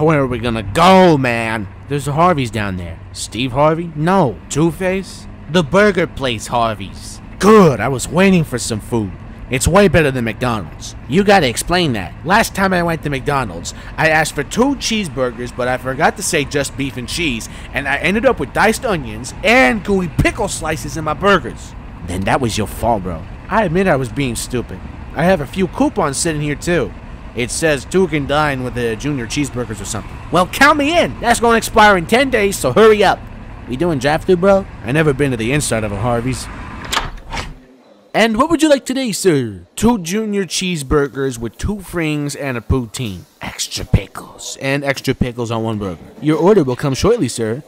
Where are we gonna go, man? There's a Harvey's down there. Steve Harvey? No. Two-Face? The burger place Harvey's. Good, I was waiting for some food. It's way better than McDonald's. You gotta explain that. Last time I went to McDonald's, I asked for 2 cheeseburgers, but I forgot to say just beef and cheese, and I ended up with diced onions and gooey pickle slices in my burgers. Then that was your fault, bro. I admit I was being stupid. I have a few coupons sitting here, too. It says 2 can dine with the junior cheeseburgers or something. Well, count me in. That's gonna expire in 10 days, so hurry up. We doing drive-thru, bro? I never been to the inside of a Harvey's. And what would you like today, sir? 2 junior cheeseburgers with 2 frings and a poutine. Extra pickles on 1 burger. Your order will come shortly, sir.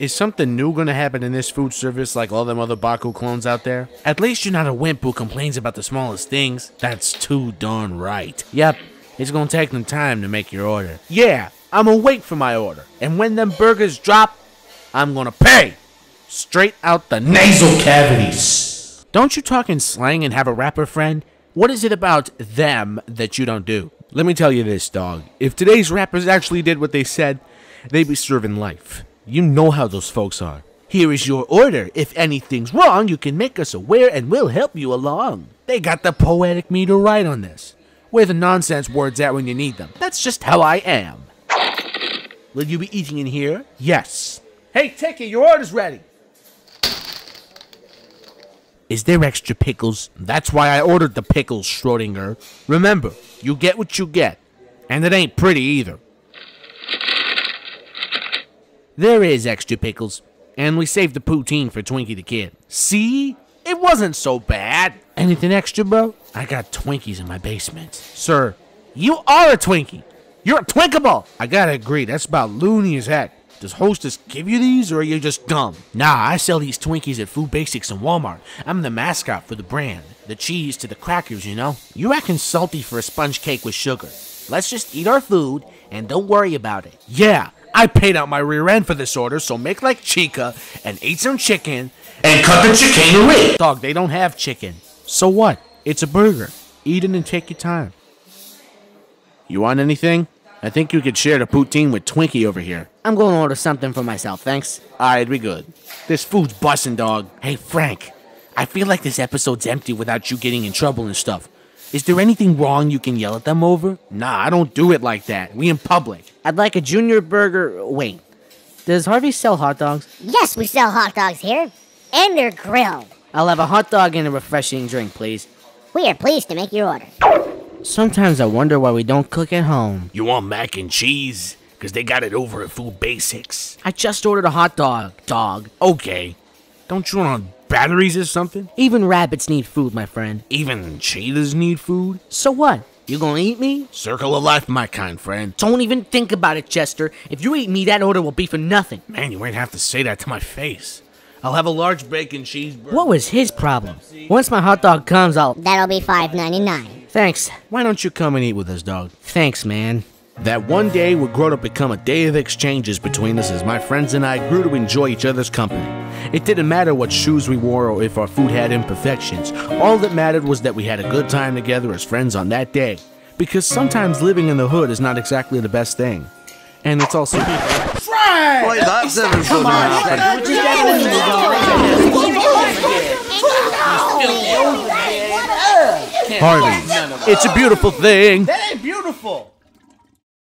Is something new gonna happen in this food service like all them other Baku clones out there? At least you're not a wimp who complains about the smallest things. That's too darn right. Yep, it's gonna take them time to make your order. Yeah, I'm gonna wait for my order. And when them burgers drop, I'm gonna pay. Straight out the nasal cavities. Don't you talk in slang and have a rapper friend? What is it about them that you don't do? Let me tell you this, dog. If today's rappers actually did what they said, they'd be serving life. You know how those folks are. Here is your order. If anything's wrong, you can make us aware and we'll help you along. They got the poetic meter right on this. Where the nonsense words at when you need them. That's just how I am. Will you be eating in here? Yes. Hey, Techie, your order's ready. Is there extra pickles? That's why I ordered the pickles, Schrödinger. Remember, you get what you get. And it ain't pretty either. There is extra pickles. And we saved the poutine for Twinkie the Kid. See? It wasn't so bad. Anything extra, bro? I got Twinkies in my basement. Sir, you are a Twinkie. You're a Twinkable. I gotta agree, that's about loony as heck. Does Hostess give you these, or are you just dumb? Nah, I sell these Twinkies at Food Basics and Walmart. I'm the mascot for the brand. The cheese to the crackers, you know? You acting salty for a sponge cake with sugar. Let's just eat our food, and don't worry about it. Yeah, I paid out my rear end for this order, so make like Chica, and eat some chicken, and cut the chicanery! Dog, they don't have chicken. So what? It's a burger. Eat it and take your time. You want anything? I think you could share the poutine with Twinkie over here. I'm going to order something for myself, thanks. Alright, we good. This food's bussin', dog. Hey, Frank, I feel like this episode's empty without you getting in trouble and stuff. Is there anything wrong you can yell at them over? Nah, I don't do it like that. We in public. I'd like a junior burger. Wait, does Harvey sell hot dogs? Yes, we sell hot dogs here. And they're grilled. I'll have a hot dog and a refreshing drink, please. We are pleased to make your order. Sometimes I wonder why we don't cook at home. You want mac and cheese? Because they got it over at Food Basics. I just ordered a hot dog, dog. Okay. Don't you want batteries or something? Even rabbits need food, my friend. Even cheetahs need food? So what? You gonna eat me? Circle of life, my kind friend. Don't even think about it, Chester. If you eat me, that order will be for nothing. Man, you ain't have to say that to my face. I'll have a large bacon cheeseburger. What was his problem? Once my hot dog comes, I'll... That'll be $5.99. Thanks. Why don't you come and eat with us, dog? Thanks, man. That one day would grow to become a day of exchanges between us as my friends and I grew to enjoy each other's company. It didn't matter what shoes we wore or if our food had imperfections. All that mattered was that we had a good time together as friends on that day. Because sometimes living in the hood is not exactly the best thing. And it's also... Frank! Boy, that's never so Harvey's. It's a beautiful thing. That ain't beautiful.